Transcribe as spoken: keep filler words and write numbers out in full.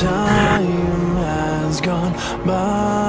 time has gone by.